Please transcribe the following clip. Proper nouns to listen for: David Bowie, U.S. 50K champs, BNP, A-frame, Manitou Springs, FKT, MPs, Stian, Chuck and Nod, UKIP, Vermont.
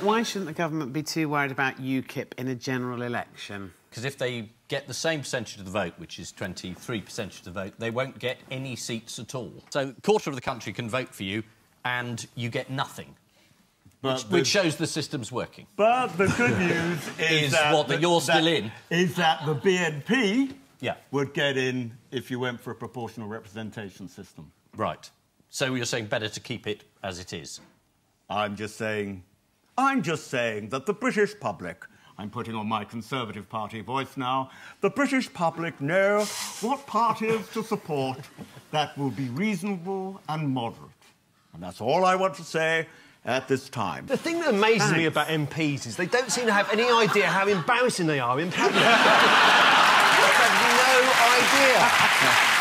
Why shouldn't the government be too worried about UKIP in a general election? Because if they get the same percentage of the vote, which is 23% of the vote, they won't get any seats at all. So a quarter of the country can vote for you and you get nothing. Which shows the system's working. But the good news is that the BNP would get in if you went for a proportional representation system. Right. So you're saying better to keep it as it is? I'm just saying that the British public, I'm putting on my Conservative Party voice now, the British public know what parties to support that will be reasonable and moderate. And that's all I want to say at this time. The thing that amazes me about MPs is they don't seem to have any idea how embarrassing they are in public. They have no idea.